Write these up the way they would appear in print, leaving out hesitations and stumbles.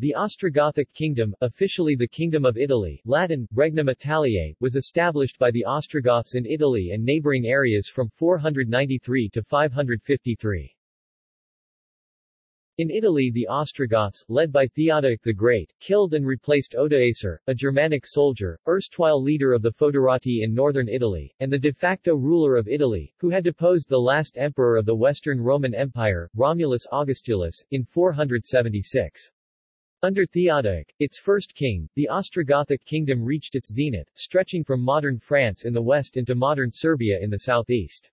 The Ostrogothic Kingdom, officially the Kingdom of Italy (Latin, Regnum Italiae), was established by the Ostrogoths in Italy and neighboring areas from 493 to 553. In Italy the Ostrogoths, led by Theodoric the Great, killed and replaced Odoacer, a Germanic soldier, erstwhile leader of the foederati in northern Italy, and the de facto ruler of Italy, who had deposed the last emperor of the Western Roman Empire, Romulus Augustulus, in 476. Under Theodoric, its first king, the Ostrogothic kingdom reached its zenith, stretching from modern France in the west into modern Serbia in the southeast.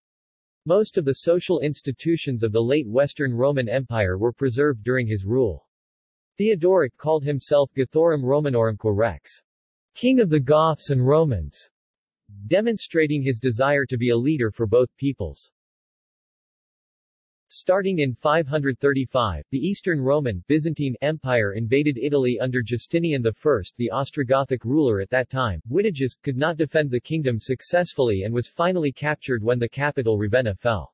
Most of the social institutions of the late Western Roman Empire were preserved during his rule. Theodoric called himself Gothorum Romanorumque rex, King of the Goths and Romans, demonstrating his desire to be a leader for both peoples. Starting in 535, the Eastern Roman Byzantine Empire invaded Italy under Justinian I. The Ostrogothic ruler at that time, Witiges, could not defend the kingdom successfully and was finally captured when the capital Ravenna fell.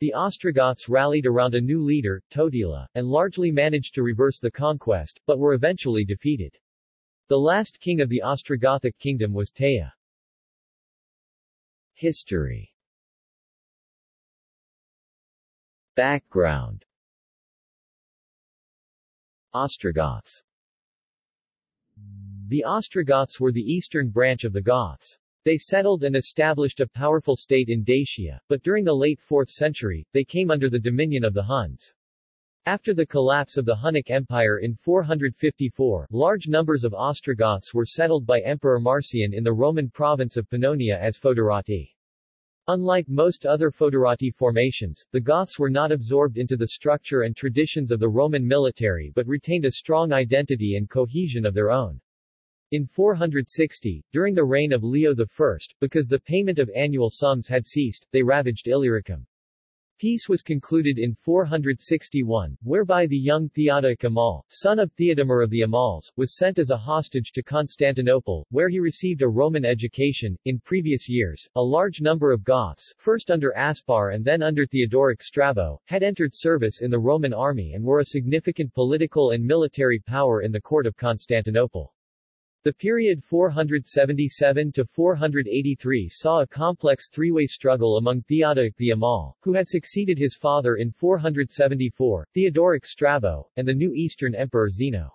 The Ostrogoths rallied around a new leader, Totila, and largely managed to reverse the conquest, but were eventually defeated. The last king of the Ostrogothic kingdom was Teia. History. Background. Ostrogoths. The Ostrogoths were the eastern branch of the Goths. They settled and established a powerful state in Dacia, but during the late 4th century, they came under the dominion of the Huns. After the collapse of the Hunnic Empire in 454, large numbers of Ostrogoths were settled by Emperor Marcian in the Roman province of Pannonia as foederati. Unlike most other foederati formations, the Goths were not absorbed into the structure and traditions of the Roman military but retained a strong identity and cohesion of their own. In 460, during the reign of Leo I, because the payment of annual sums had ceased, they ravaged Illyricum. Peace was concluded in 461, whereby the young Theodoric Amal, son of Theodomer of the Amals, was sent as a hostage to Constantinople, where he received a Roman education. In previous years, a large number of Goths, first under Aspar and then under Theodoric Strabo, had entered service in the Roman army and were a significant political and military power in the court of Constantinople. The period 477-483 saw a complex three-way struggle among Theodoric the Amal, who had succeeded his father in 474, Theodoric Strabo, and the new Eastern Emperor Zeno.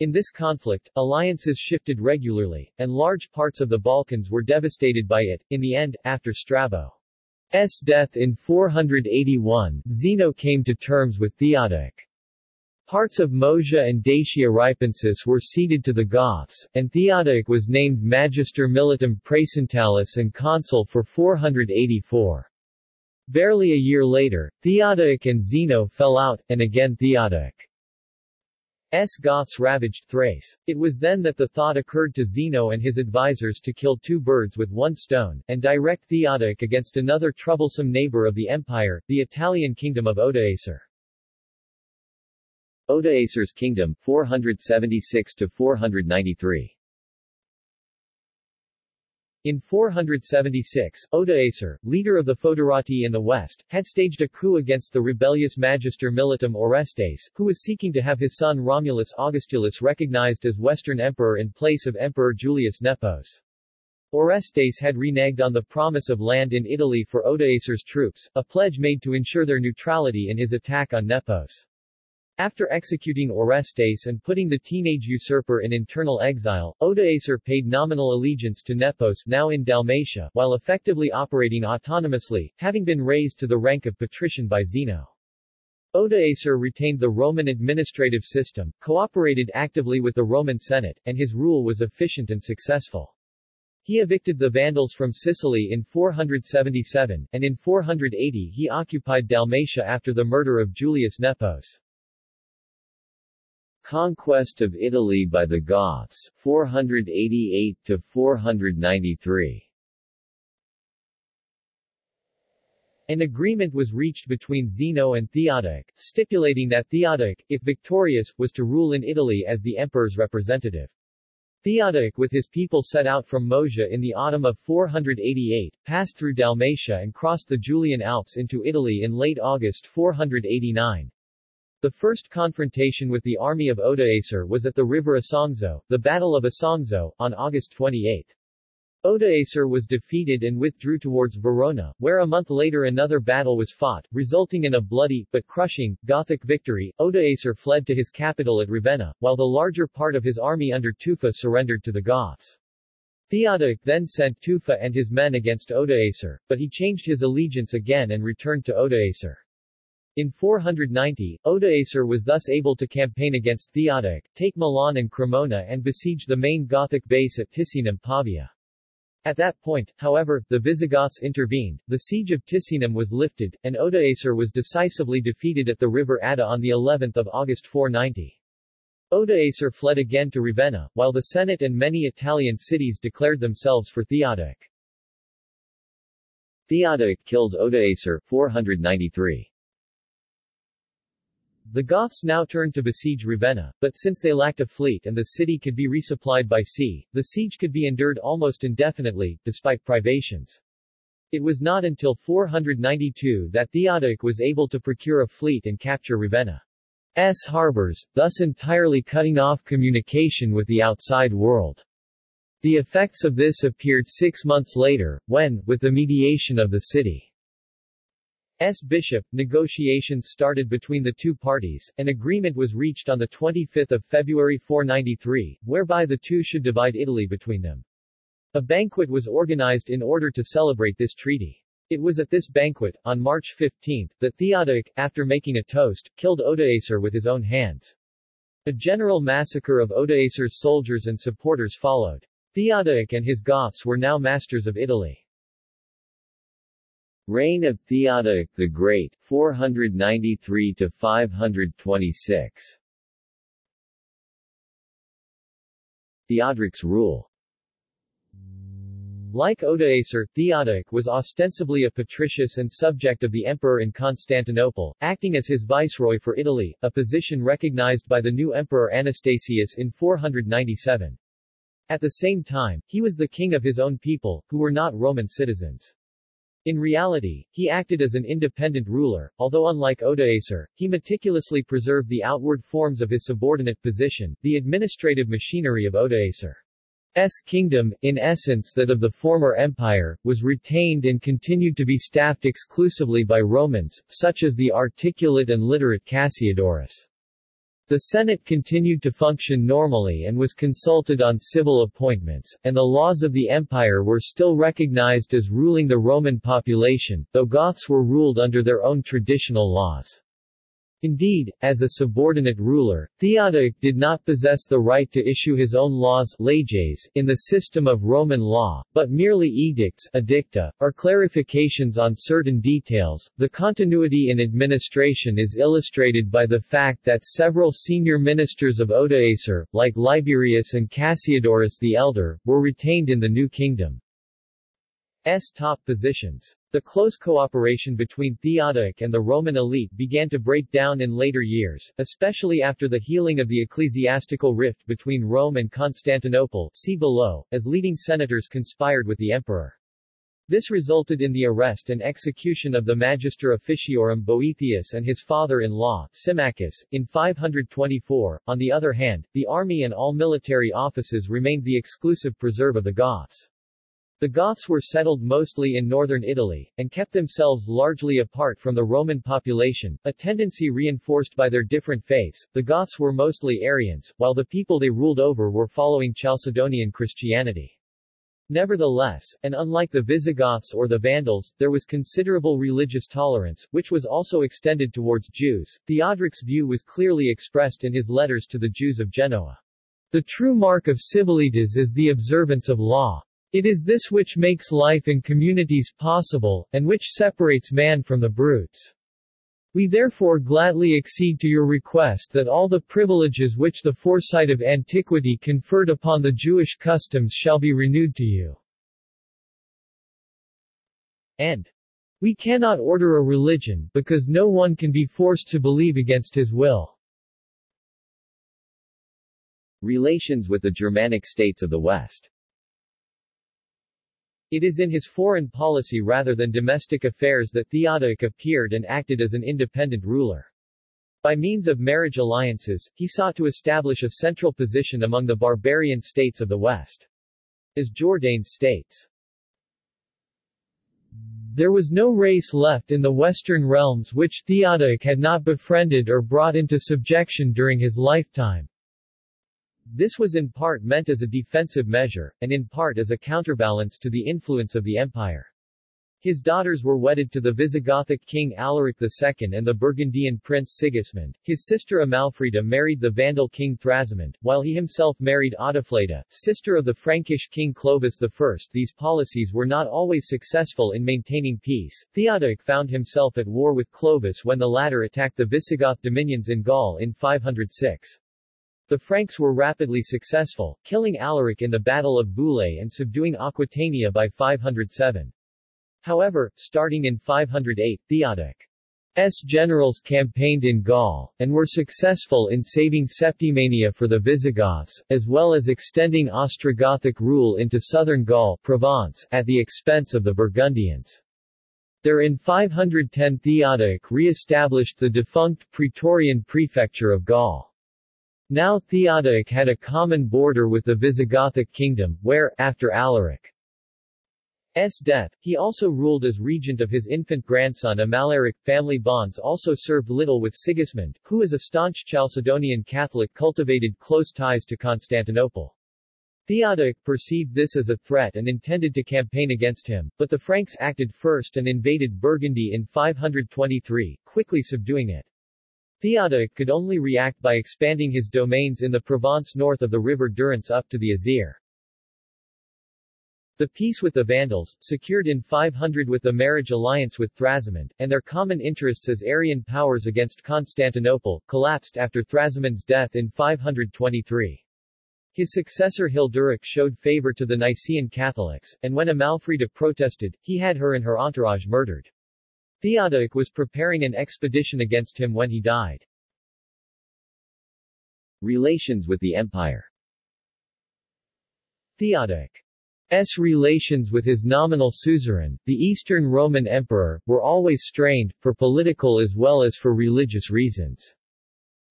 In this conflict, alliances shifted regularly, and large parts of the Balkans were devastated by it. In the end, after Strabo's death in 481, Zeno came to terms with Theodoric. Parts of Moesia and Dacia Ripensis were ceded to the Goths, and Theodoric was named Magister Militum Praesentalis and consul for 484. Barely a year later, Theodoric and Zeno fell out, and again Theodoric's Goths ravaged Thrace. It was then that the thought occurred to Zeno and his advisors to kill two birds with one stone, and direct Theodoric against another troublesome neighbor of the empire, the Italian kingdom of Odoacer. Odoacer's kingdom, 476-493. In 476, Odoacer, leader of the foederati in the west, had staged a coup against the rebellious Magister Militum Orestes, who was seeking to have his son Romulus Augustulus recognized as Western Emperor in place of Emperor Julius Nepos. Orestes had reneged on the promise of land in Italy for Odoacer's troops, a pledge made to ensure their neutrality in his attack on Nepos. After executing Orestes and putting the teenage usurper in internal exile, Odoacer paid nominal allegiance to Nepos, now in Dalmatia, while effectively operating autonomously, having been raised to the rank of patrician by Zeno. Odoacer retained the Roman administrative system, cooperated actively with the Roman Senate, and his rule was efficient and successful. He evicted the Vandals from Sicily in 477, and in 480 he occupied Dalmatia after the murder of Julius Nepos. Conquest of Italy by the Goths, 488-493. An agreement was reached between Zeno and Theodoric, stipulating that Theodoric, if victorious, was to rule in Italy as the emperor's representative. Theodoric with his people set out from Moesia in the autumn of 488, passed through Dalmatia and crossed the Julian Alps into Italy in late August 489. The first confrontation with the army of Odoacer was at the river Isongzo, the Battle of Isongzo, on August 28. Odoacer was defeated and withdrew towards Verona, where a month later another battle was fought, resulting in a bloody, but crushing, Gothic victory. Odoacer fled to his capital at Ravenna, while the larger part of his army under Tufa surrendered to the Goths. Theodoric then sent Tufa and his men against Odoacer, but he changed his allegiance again and returned to Odoacer. In 490, Odoacer was thus able to campaign against Theodoric, take Milan and Cremona and besiege the main Gothic base at Ticinum, Pavia. At that point, however, the Visigoths intervened, the siege of Ticinum was lifted, and Odoacer was decisively defeated at the river Adda on the 11th of August 490. Odoacer fled again to Ravenna, while the Senate and many Italian cities declared themselves for Theodoric. Theodoric kills Odoacer, 493. The Goths now turned to besiege Ravenna, but since they lacked a fleet and the city could be resupplied by sea, the siege could be endured almost indefinitely, despite privations. It was not until 492 that Theodoric was able to procure a fleet and capture Ravenna's harbors, thus entirely cutting off communication with the outside world. The effects of this appeared 6 months later, when, with the mediation of the city. S. Bishop, negotiations started between the two parties. An agreement was reached on 25 February 493, whereby the two should divide Italy between them. A banquet was organized in order to celebrate this treaty. It was at this banquet, on March 15, that Theodoric, after making a toast, killed Odoacer with his own hands. A general massacre of Odoacer's soldiers and supporters followed. Theodoric and his Goths were now masters of Italy. Reign of Theodoric the Great, 493-526. Theodoric's rule. Like Odoacer, Theodoric was ostensibly a patricius and subject of the emperor in Constantinople, acting as his viceroy for Italy, a position recognized by the new emperor Anastasius in 497. At the same time, he was the king of his own people, who were not Roman citizens. In reality, he acted as an independent ruler, although unlike Odoacer, he meticulously preserved the outward forms of his subordinate position, the administrative machinery of Odoacer's kingdom, in essence that of the former empire, was retained and continued to be staffed exclusively by Romans, such as the articulate and literate Cassiodorus. The Senate continued to function normally and was consulted on civil appointments, and the laws of the empire were still recognized as ruling the Roman population, though Goths were ruled under their own traditional laws. Indeed, as a subordinate ruler, Theodoric did not possess the right to issue his own laws leges in the system of Roman law, but merely edicts edicta, or clarifications on certain details. The continuity in administration is illustrated by the fact that several senior ministers of Odoacer, like Liberius and Cassiodorus the Elder, were retained in the new kingdom. S. top positions. The close cooperation between Theodoric and the Roman elite began to break down in later years, especially after the healing of the ecclesiastical rift between Rome and Constantinople, see below, as leading senators conspired with the emperor. This resulted in the arrest and execution of the Magister Officiorum Boethius and his father-in-law, Symmachus, in 524. On the other hand, the army and all military offices remained the exclusive preserve of the Goths. The Goths were settled mostly in northern Italy, and kept themselves largely apart from the Roman population, a tendency reinforced by their different faiths. The Goths were mostly Arians, while the people they ruled over were following Chalcedonian Christianity. Nevertheless, and unlike the Visigoths or the Vandals, there was considerable religious tolerance, which was also extended towards Jews. Theodoric's view was clearly expressed in his letters to the Jews of Genoa. The true mark of civilitas is the observance of law. It is this which makes life in communities possible, and which separates man from the brutes. We therefore gladly accede to your request that all the privileges which the foresight of antiquity conferred upon the Jewish customs shall be renewed to you. And we cannot order a religion, because no one can be forced to believe against his will. Relations with the Germanic states of the West. It is in his foreign policy rather than domestic affairs that Theodoric appeared and acted as an independent ruler. By means of marriage alliances, he sought to establish a central position among the barbarian states of the West. As Jordanes states, there was no race left in the Western realms which Theodoric had not befriended or brought into subjection during his lifetime. This was in part meant as a defensive measure, and in part as a counterbalance to the influence of the empire. His daughters were wedded to the Visigothic king Alaric II and the Burgundian prince Sigismund. His sister Amalfrida married the Vandal king Thrasmund, while he himself married Audafleda, sister of the Frankish king Clovis I. These policies were not always successful in maintaining peace. Theodoric found himself at war with Clovis when the latter attacked the Visigoth dominions in Gaul in 506. The Franks were rapidly successful, killing Alaric in the Battle of Boulay and subduing Aquitania by 507. However, starting in 508, Theodoric's generals campaigned in Gaul, and were successful in saving Septimania for the Visigoths, as well as extending Ostrogothic rule into southern Gaul, Provence, at the expense of the Burgundians. There in 510 Theodoric re-established the defunct Praetorian prefecture of Gaul. Now Theodoric had a common border with the Visigothic kingdom, where, after Alaric's death, he also ruled as regent of his infant grandson Amalaric. Family bonds also served little with Sigismund, who as a staunch Chalcedonian Catholic cultivated close ties to Constantinople. Theodoric perceived this as a threat and intended to campaign against him, but the Franks acted first and invaded Burgundy in 523, quickly subduing it. Theodoric could only react by expanding his domains in the Provence north of the river Durance up to the Isère. The peace with the Vandals, secured in 500 with the marriage alliance with Thrasmund, and their common interests as Arian powers against Constantinople, collapsed after Thrasmund's death in 523. His successor Hilderic showed favor to the Nicene Catholics, and when Amalfrida protested, he had her and her entourage murdered. Theodoric was preparing an expedition against him when he died. Relations with the Empire. Theodoric's relations with his nominal suzerain, the Eastern Roman Emperor, were always strained, for political as well as for religious reasons.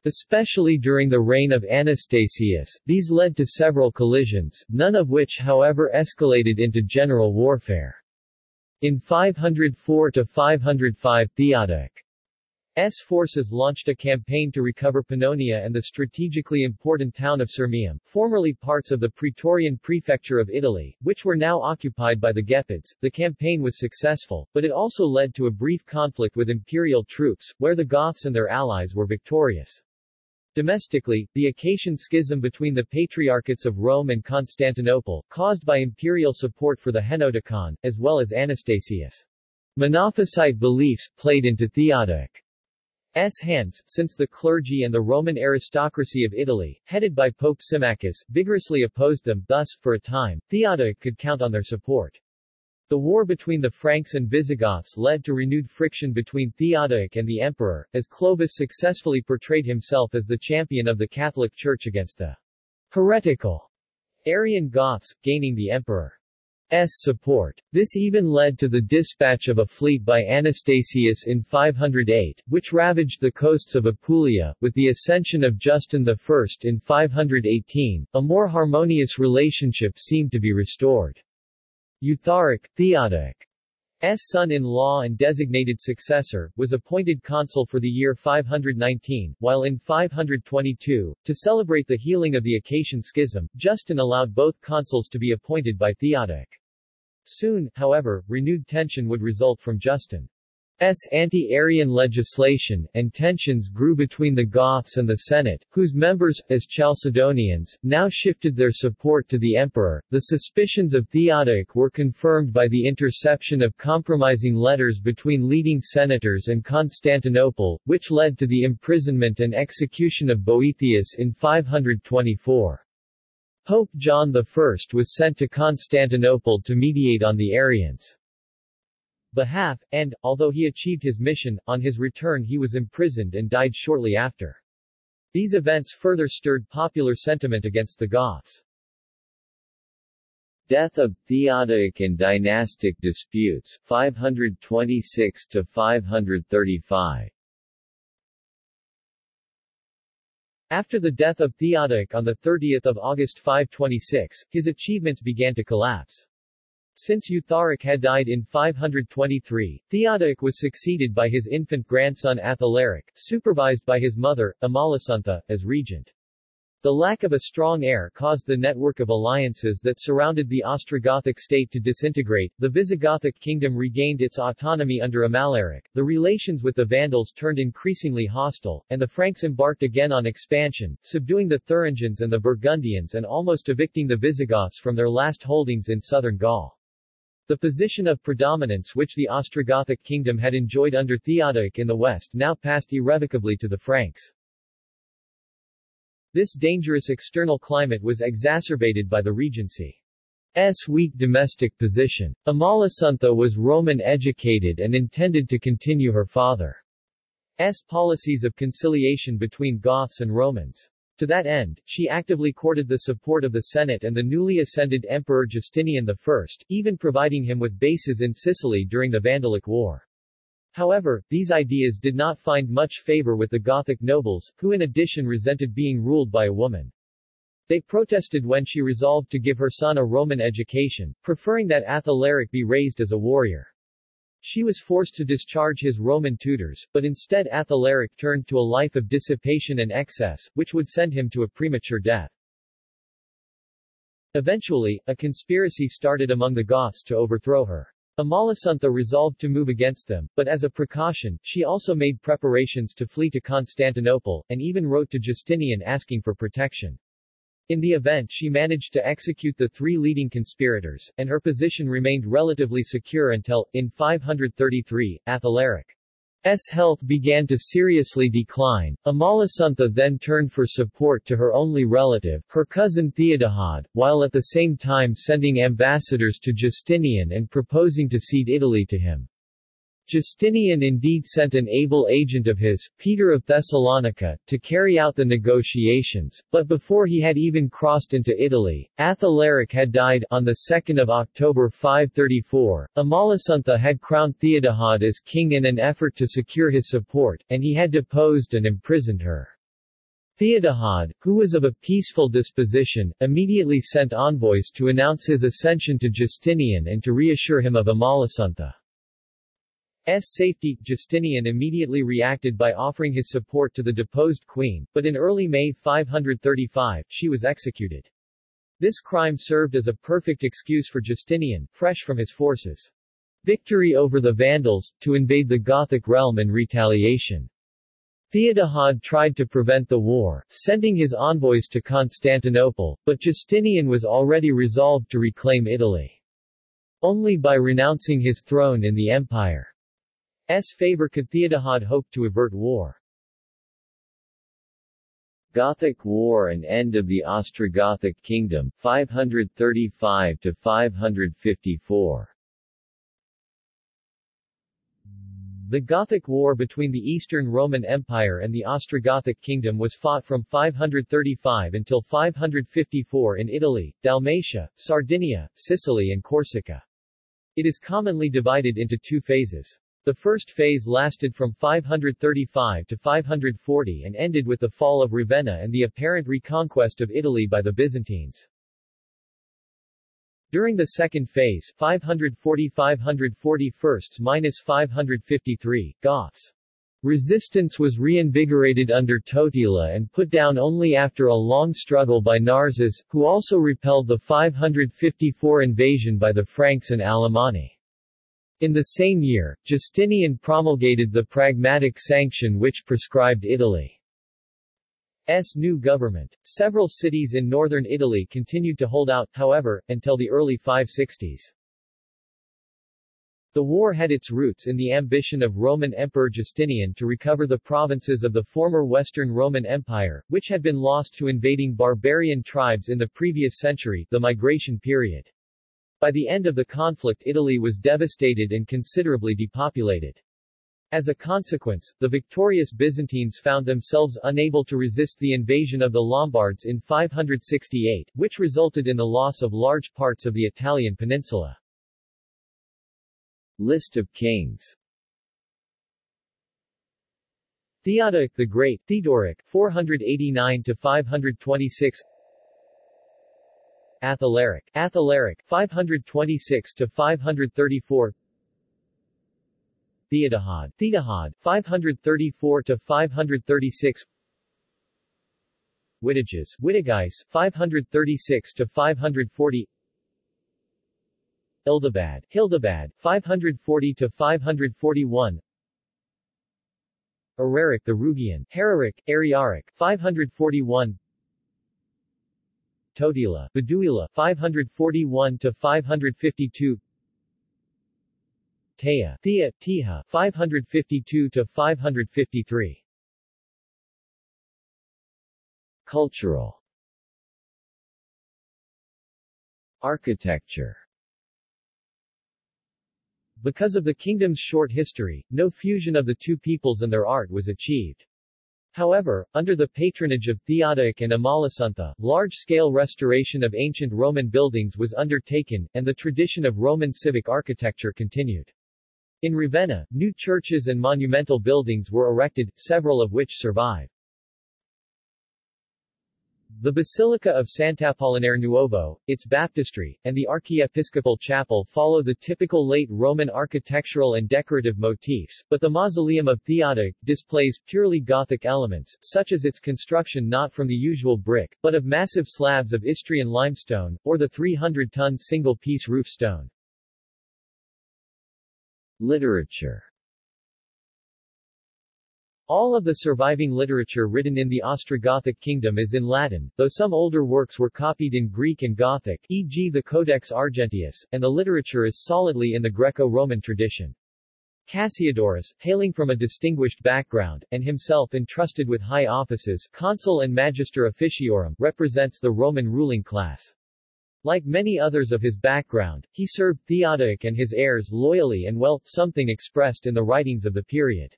Especially during the reign of Anastasius, these led to several collisions, none of which however escalated into general warfare. In 504–505 Theodoric's forces launched a campaign to recover Pannonia and the strategically important town of Sirmium, formerly parts of the Praetorian prefecture of Italy, which were now occupied by the Gepids. The campaign was successful, but it also led to a brief conflict with imperial troops, where the Goths and their allies were victorious. Domestically, the Acacian schism between the Patriarchates of Rome and Constantinople, caused by imperial support for the Henoticon, as well as Anastasius' Monophysite beliefs, played into Theodoric's hands, since the clergy and the Roman aristocracy of Italy, headed by Pope Symmachus, vigorously opposed them. Thus, for a time, Theodoric could count on their support. The war between the Franks and Visigoths led to renewed friction between Theodoric and the emperor, as Clovis successfully portrayed himself as the champion of the Catholic Church against the heretical Arian Goths, gaining the emperor's support. This even led to the dispatch of a fleet by Anastasius in 508, which ravaged the coasts of Apulia. With the ascension of Justin I in 518, a more harmonious relationship seemed to be restored. Eutharic, Theodoric's son-in-law and designated successor, was appointed consul for the year 519, while in 522, to celebrate the healing of the Acacian schism, Justin allowed both consuls to be appointed by Theodoric. Soon, however, renewed tension would result from Justin's anti-Arian legislation, and tensions grew between the Goths and the Senate, whose members, as Chalcedonians, now shifted their support to the emperor. The suspicions of Theodoric were confirmed by the interception of compromising letters between leading senators and Constantinople, which led to the imprisonment and execution of Boethius in 524. Pope John I was sent to Constantinople to mediate on the Arians' behalf, and, although he achieved his mission, on his return he was imprisoned and died shortly after. These events further stirred popular sentiment against the Goths. Death of Theodoric and dynastic disputes, 526–535. After the death of Theodoric on 30 August 526, his achievements began to collapse. Since Eutharic had died in 523, Theodoric was succeeded by his infant grandson Athalaric, supervised by his mother, Amalasuntha, as regent. The lack of a strong heir caused the network of alliances that surrounded the Ostrogothic state to disintegrate. The Visigothic kingdom regained its autonomy under Amalaric, the relations with the Vandals turned increasingly hostile, and the Franks embarked again on expansion, subduing the Thuringians and the Burgundians and almost evicting the Visigoths from their last holdings in southern Gaul. The position of predominance which the Ostrogothic kingdom had enjoyed under Theodoric in the west now passed irrevocably to the Franks. This dangerous external climate was exacerbated by the regency's weak domestic position. Amalasuntha was Roman-educated and intended to continue her father's policies of conciliation between Goths and Romans. To that end, she actively courted the support of the Senate and the newly ascended Emperor Justinian I, even providing him with bases in Sicily during the Vandalic War. However, these ideas did not find much favor with the Gothic nobles, who in addition resented being ruled by a woman. They protested when she resolved to give her son a Roman education, preferring that Athalaric be raised as a warrior. She was forced to discharge his Roman tutors, but instead Athalaric turned to a life of dissipation and excess, which would send him to a premature death. Eventually, a conspiracy started among the Goths to overthrow her. Amalasuntha resolved to move against them, but as a precaution, she also made preparations to flee to Constantinople, and even wrote to Justinian asking for protection. In the event, she managed to execute the three leading conspirators, and her position remained relatively secure until, in 533, Athalaric's health began to seriously decline. Amalasuntha then turned for support to her only relative, her cousin Theodahad, while at the same time sending ambassadors to Justinian and proposing to cede Italy to him. Justinian indeed sent an able agent of his, Peter of Thessalonica, to carry out the negotiations, but before he had even crossed into Italy, Athalaric had died. On 2 October 534, Amalasuntha had crowned Theodahad as king in an effort to secure his support, and he had deposed and imprisoned her. Theodahad, who was of a peaceful disposition, immediately sent envoys to announce his accession to Justinian and to reassure him of Amalasuntha's safety. Justinian immediately reacted by offering his support to the deposed queen, but in early May 535, she was executed. This crime served as a perfect excuse for Justinian, fresh from his forces' victory over the Vandals, to invade the Gothic realm in retaliation. Theodahad tried to prevent the war, sending his envoys to Constantinople, but Justinian was already resolved to reclaim Italy only by renouncing his throne in the empire. S favor could Theodahad hope to avert war. Gothic War and end of the Ostrogothic Kingdom, 535–554. The Gothic War between the Eastern Roman Empire and the Ostrogothic Kingdom was fought from 535 until 554 in Italy, Dalmatia, Sardinia, Sicily and Corsica. It is commonly divided into two phases. The first phase lasted from 535 to 540 and ended with the fall of Ravenna and the apparent reconquest of Italy by the Byzantines. During the second phase, 540–541–553, Goths' resistance was reinvigorated under Totila and put down only after a long struggle by Narses, who also repelled the 554 invasion by the Franks and Alemanni. In the same year, Justinian promulgated the Pragmatic Sanction which prescribed Italy's new government. Several cities in northern Italy continued to hold out, however, until the early 560s. The war had its roots in the ambition of Roman Emperor Justinian to recover the provinces of the former Western Roman Empire, which had been lost to invading barbarian tribes in the previous century, the Migration period. By the end of the conflict, Italy was devastated and considerably depopulated. As a consequence, the victorious Byzantines found themselves unable to resist the invasion of the Lombards in 568, which resulted in the loss of large parts of the Italian peninsula. List of kings. Theodoric the Great, Theodoric 489–526, Athalaric, Athalaric 526–534, Theodahad, Theodahad 534–536, Witiges, Witiges 536–540, Hildebad, Hildebad 540–541, Hereric the Rugian, Hereric, Ariaric 541, Totila, Beduila 541–552, Thea, Thea, Teha 552–553. Cultural architecture. Because of the kingdom's short history, no fusion of the two peoples and their art was achieved. However, under the patronage of Theodoric and Amalasuntha, large-scale restoration of ancient Roman buildings was undertaken, and the tradition of Roman civic architecture continued. In Ravenna, new churches and monumental buildings were erected, several of which survive. The Basilica of Sant'Apollinare Nuovo, its baptistry, and the archiepiscopal chapel follow the typical late Roman architectural and decorative motifs, but the mausoleum of Theodoric displays purely Gothic elements, such as its construction not from the usual brick, but of massive slabs of Istrian limestone, or the 300-ton single-piece roof stone. Literature. All of the surviving literature written in the Ostrogothic Kingdom is in Latin, though some older works were copied in Greek and Gothic, e.g. the Codex Argentius, and the literature is solidly in the Greco-Roman tradition. Cassiodorus, hailing from a distinguished background, and himself entrusted with high offices, consul and magister officiorum, represents the Roman ruling class. Like many others of his background, he served Theodoric and his heirs loyally and well, something expressed in the writings of the period.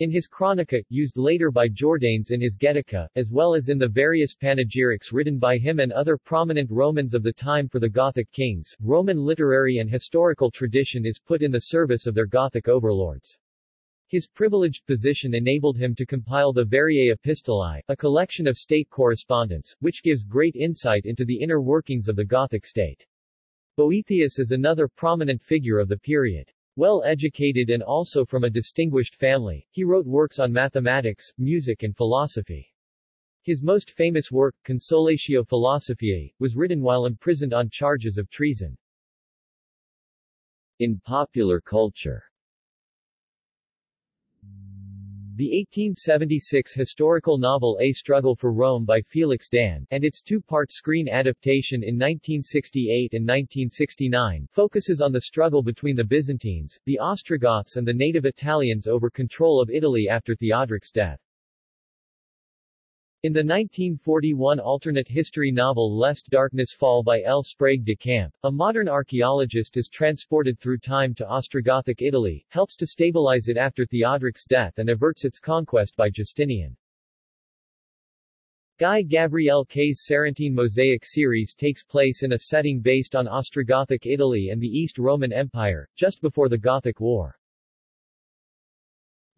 In his Chronica, used later by Jordanes in his Getica, as well as in the various panegyrics written by him and other prominent Romans of the time for the Gothic kings, Roman literary and historical tradition is put in the service of their Gothic overlords. His privileged position enabled him to compile the Variae Epistolae, a collection of state correspondence, which gives great insight into the inner workings of the Gothic state. Boethius is another prominent figure of the period. Well-educated and also from a distinguished family, he wrote works on mathematics, music and philosophy. His most famous work, Consolatio Philosophiae, was written while imprisoned on charges of treason. In popular culture. The 1876 historical novel A Struggle for Rome by Felix Dan, and its two-part screen adaptation in 1968 and 1969, focuses on the struggle between the Byzantines, the Ostrogoths and the native Italians over control of Italy after Theodoric's death. In the 1941 alternate history novel Lest Darkness Fall by L. Sprague de Camp, a modern archaeologist is transported through time to Ostrogothic Italy, helps to stabilize it after Theodoric's death and averts its conquest by Justinian. Guy Gabriel Kay's Sarentine Mosaic series takes place in a setting based on Ostrogothic Italy and the East Roman Empire, just before the Gothic War.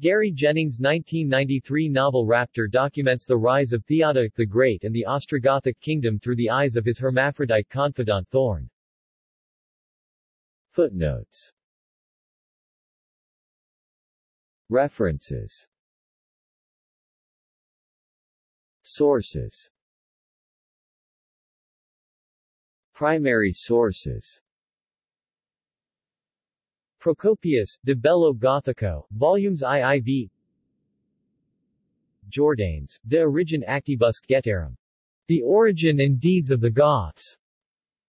Gary Jennings' 1993 novel Raptor documents the rise of Theodoric the Great and the Ostrogothic Kingdom through the eyes of his hermaphrodite confidant Thorn. Footnotes. References. Sources. Primary sources. Procopius, De Bello Gothico, Volumes IIV. Jordanes, De Origine Actibus Getarum. The Origin and Deeds of the Goths.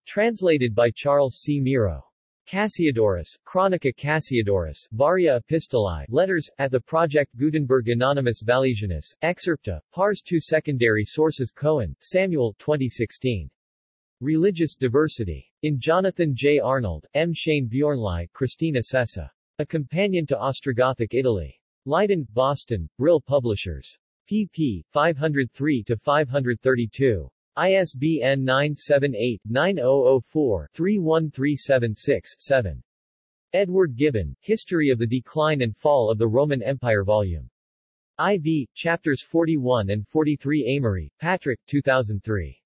Translated by Charles C. Miro. Cassiodorus, Chronica Cassiodorus, Varia Epistolae, Letters, at the Project Gutenberg Anonymous Valesianus, Excerpta, Pars 2 Secondary Sources Cohen, Samuel 2016. Religious Diversity. In Jonathan J. Arnold, M. Shane Bjornlie, Christina Sessa. A Companion to Ostrogothic Italy. Leiden, Boston, Brill Publishers. pp. 503–532. ISBN 978-9004-31376-7. Edward Gibbon, History of the Decline and Fall of the Roman Empire Volume IV, Chapters 41 and 43. Amery, Patrick, 2003.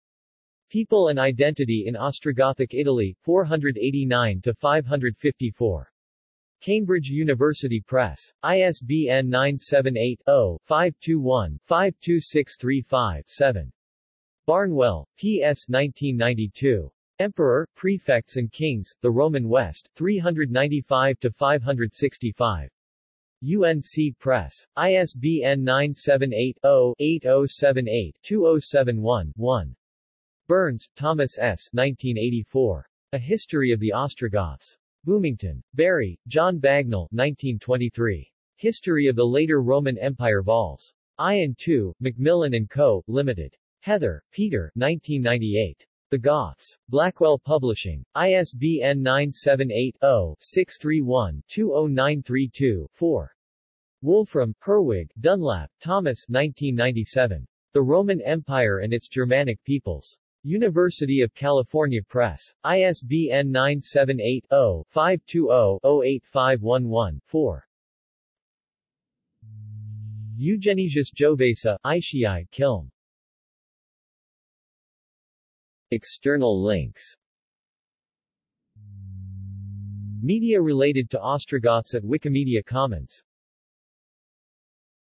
People and Identity in Ostrogothic Italy, 489-554. Cambridge University Press. ISBN 978-0-521-52635-7. Barnwell, P.S. 1992. Emperor, Prefects and Kings, The Roman West, 395-565. UNC Press. ISBN 978-0-8078-2071-1. Burns, Thomas S. 1984. A History of the Ostrogoths. Bloomington. Barry, John Bagnall, 1923. History of the Later Roman Empire Vols. I and II, Macmillan & Co., Ltd. Heather, Peter, 1998. The Goths. Blackwell Publishing. ISBN 978-0-631-20932-4. Wolfram, Herwig, Dunlap, Thomas, 1997. The Roman Empire and its Germanic Peoples. University of California Press. ISBN 978-0-520-08511-4. Eugenicius Jovesa, Aishii, Kilm. External links. Media related to Ostrogoths at Wikimedia Commons.